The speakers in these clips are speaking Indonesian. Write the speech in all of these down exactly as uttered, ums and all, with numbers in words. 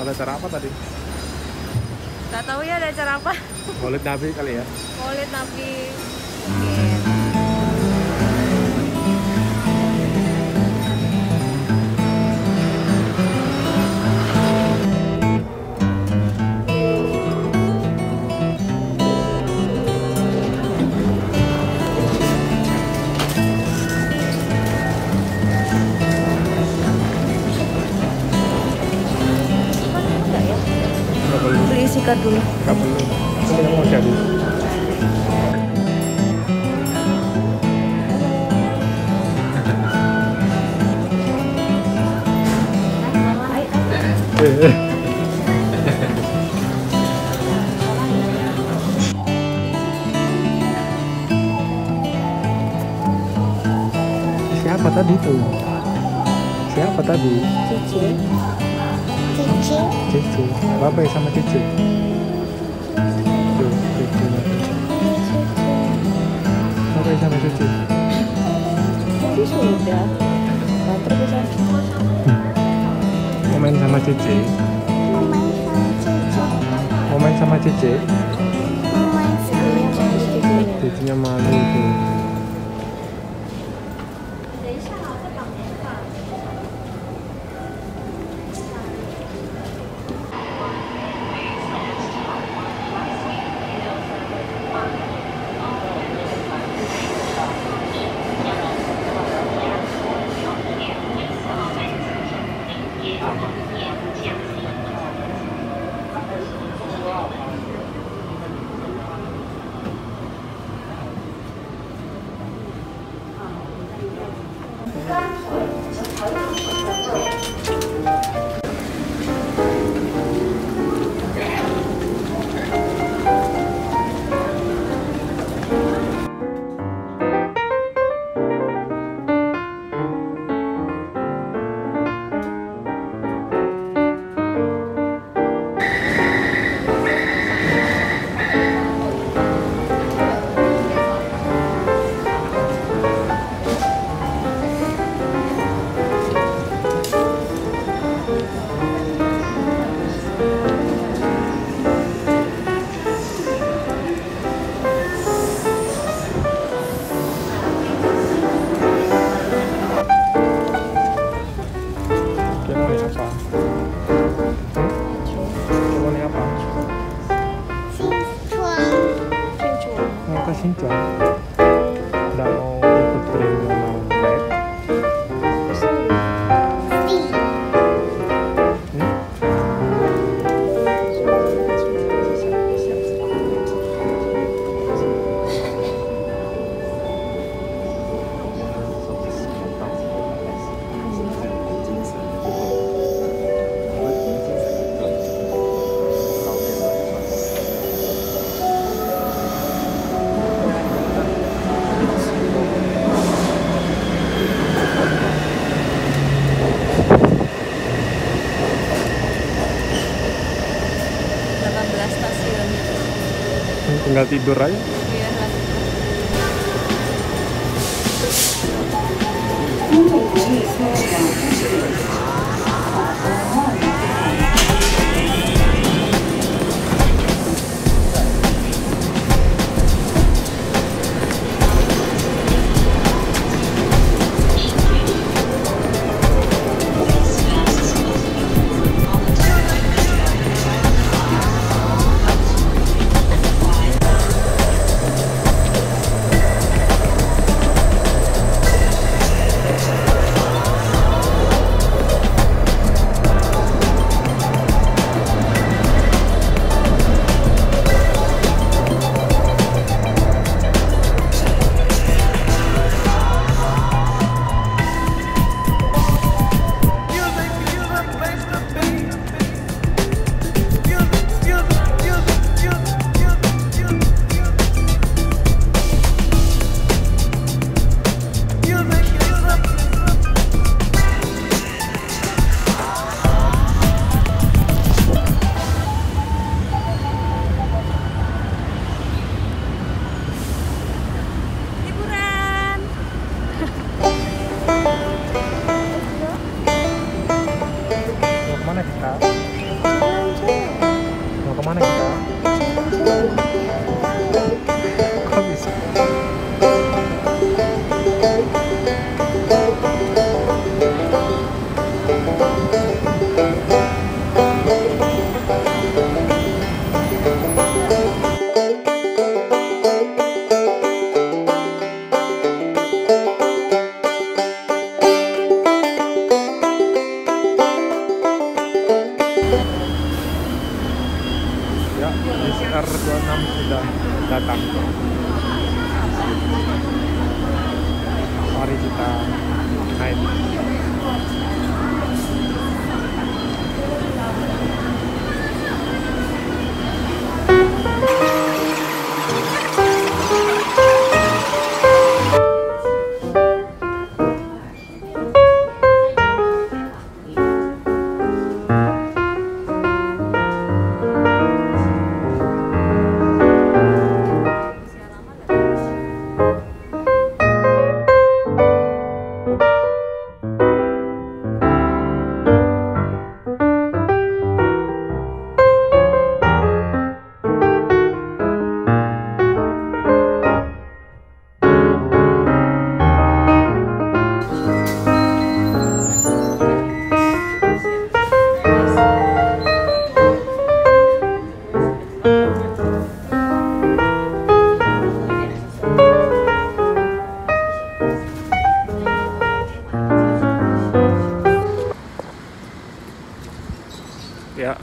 Ada acara apa tadi? Gak tahu ya ada acara apa. Maulid Nabi kali ya? Maulid Nabi. Mungkin. Dulu. Kapan? Kapan mau jadi? Siapa tadi tuh? Siapa tadi? Cici. Cici. Cici. Bapak sama Cici. Sama Cici. Jadi sudah. Terus mau main sama Cici. Mau main sama Cici. Mau main sama Cici. Cicinya malu itu. Tinggal tidur aja. Iya,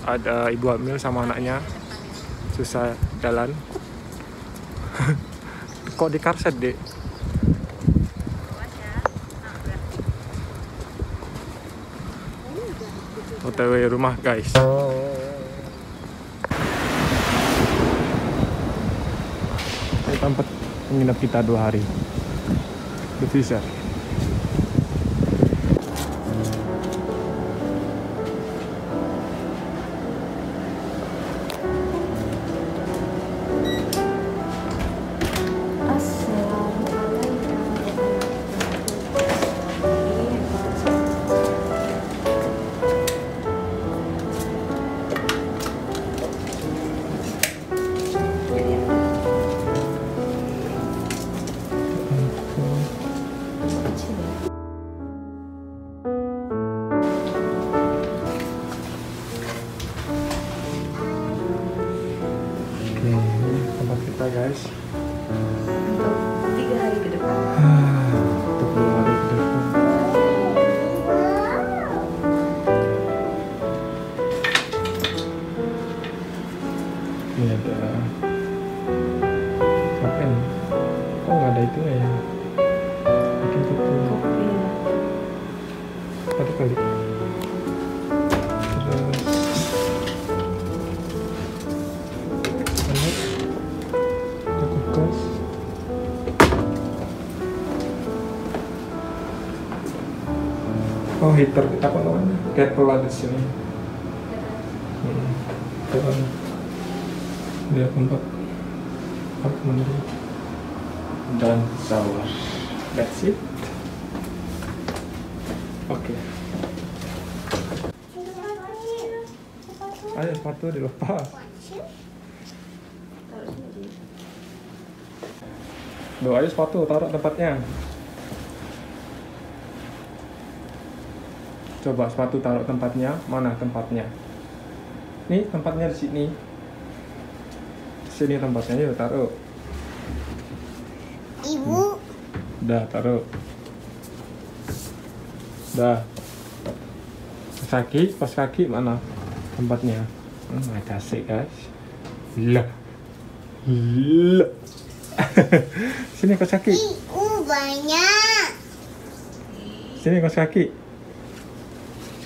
ada ibu hamil sama anaknya susah jalan. Kok di karset, Dek? O T W rumah, guys. Ini tempat menginap kita dua hari. The Fisher. Oh, heater apa namanya? Kettle ada sini. Hmm. Kettle. Dia tempat apa namanya? Dan shower. That's it. Oke. Okay. Ayo sepatu dilepas. Loh, ayo sepatu taruh tempatnya. Coba sepatu taruh tempatnya, mana tempatnya? Nih tempatnya di sini. Di sini tempatnya, yuk taruh. Ibu. Hmm. Dah taruh. Dah. Kaki, pas kaki mana tempatnya? Hmm, kasih guys. Lah. Lah. Sini kos kaki. Ibu banyak. Sini kos kaki.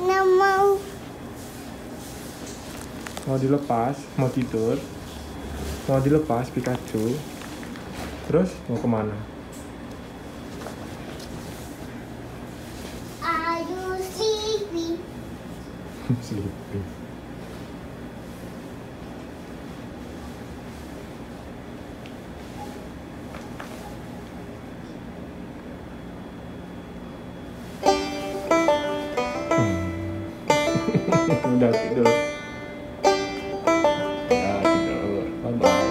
Nggak mau. Mau dilepas, mau tidur. Mau dilepas Pikachu. Terus mau kemana? Are you sleepy? Sleepy. Udah tidur. Udah tidur. Bye-bye.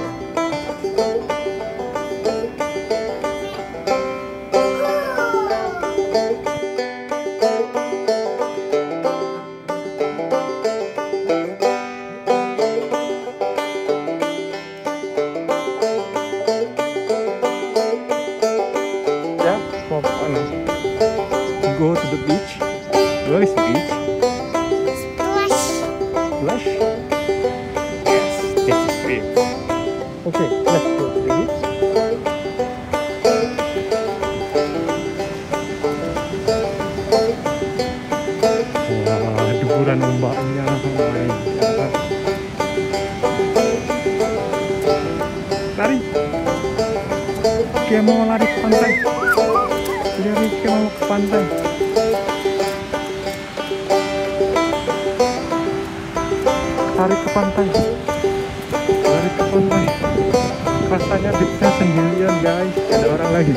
Ya, mau ke mana? Go to the beach. Where is the beach? Dia mau lari ke pantai. Dia mau ke pantai. Lari ke pantai. Lari ke pantai. Rasanya dipnya sendirian guys. Gak ada orang lagi.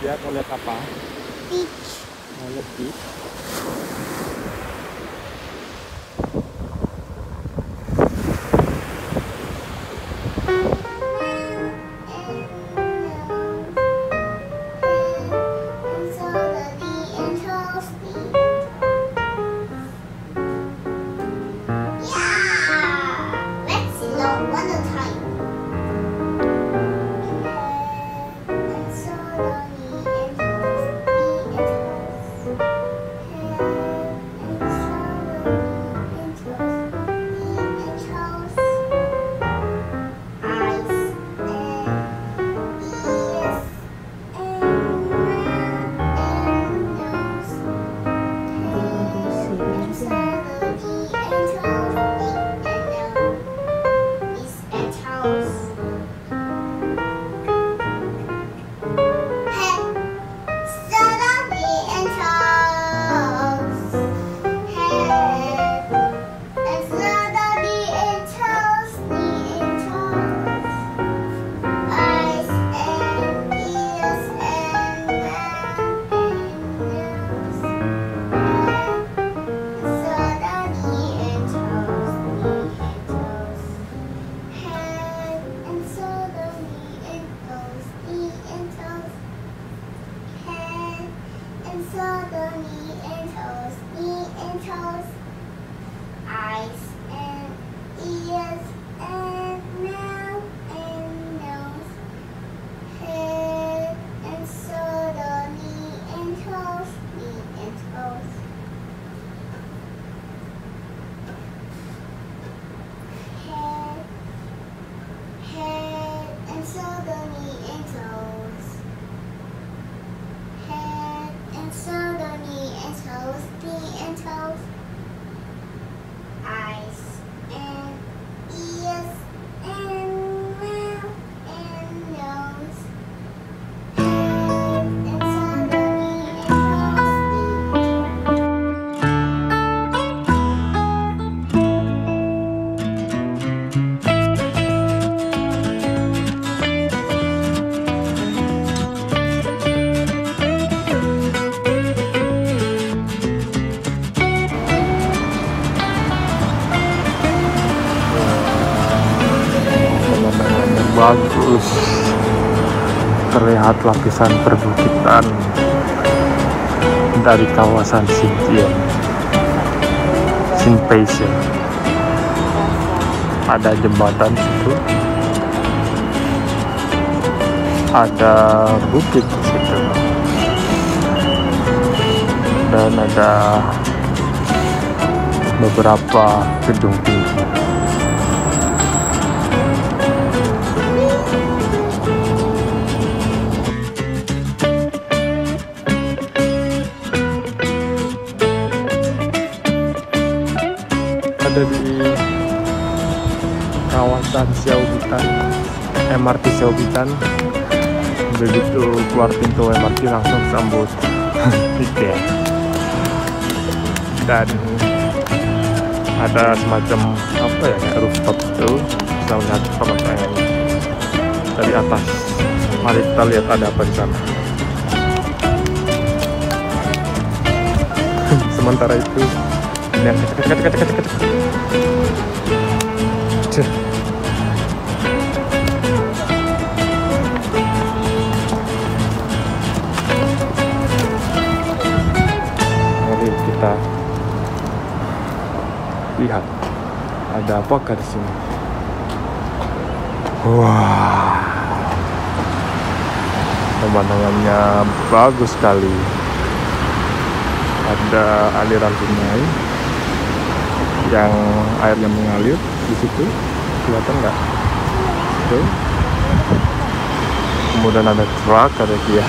Dia mau lihat apa? Beach. Mau lihat beach. Bagus, terlihat lapisan perbukitan dari kawasan Xinjian, Xinbeishan. Ada jembatan situ, ada bukit situ, dan ada beberapa gedung tinggi. Ada di kawasan Xiaobitan, M R T Xiaobitan. Begitu keluar pintu M R T langsung sambut tiket. Dan ada semacam apa ya, rooftop itu bisa melihat pemandangan dari atas. Mari kita lihat ada apa di sana. Sementara itu lihat, kecek, kecek, kecek, kecek, kecek. Mari kita lihat ada apakah di sini. Wah, pemandangannya bagus sekali. Ada aliran sungai yang airnya mengalir di situ, kelihatan nggak? Tuh. Kemudian ada truk, ada Kia.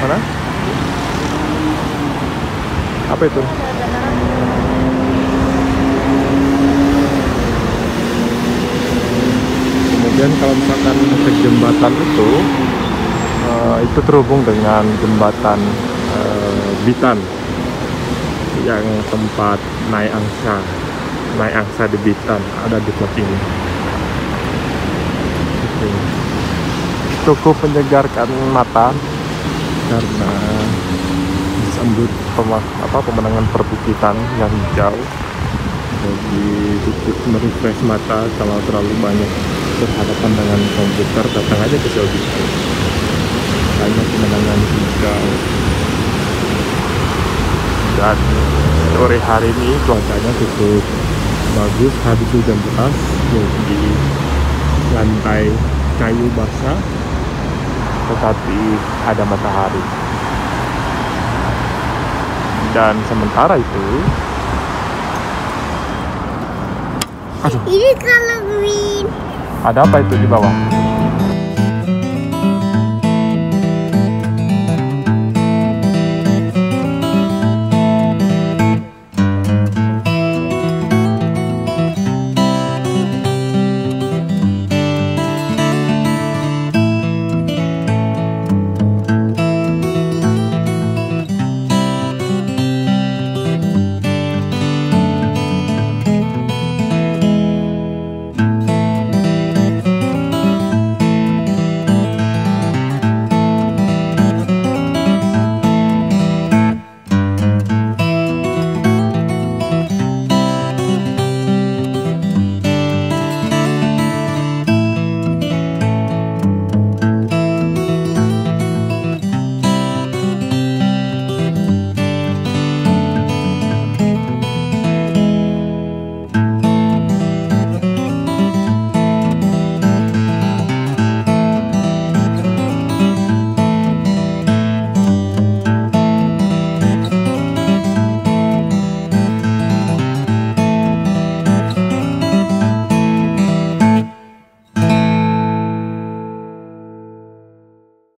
Mana? Apa itu? Kemudian kalau misalkan efek jembatan itu, uh, itu terhubung dengan jembatan Bitan yang tempat naik angsa, naik angsa di Bitan ada di tempat ini. Oke. cukup menyegarkan mata karena disambut apa pemandangan perbukitan yang hijau. Jadi cukup merefresh mata kalau terlalu banyak berhadapan dengan komputer. Datang aja ke Xiaobitan, banyak pemandangan hijau. Dan sore hari ini cuacanya cukup bagus habis hujan deras, jadi lantai kayu basah tetapi ada matahari. Dan sementara itu, aduh, ini kalau green. Ada apa itu di bawah?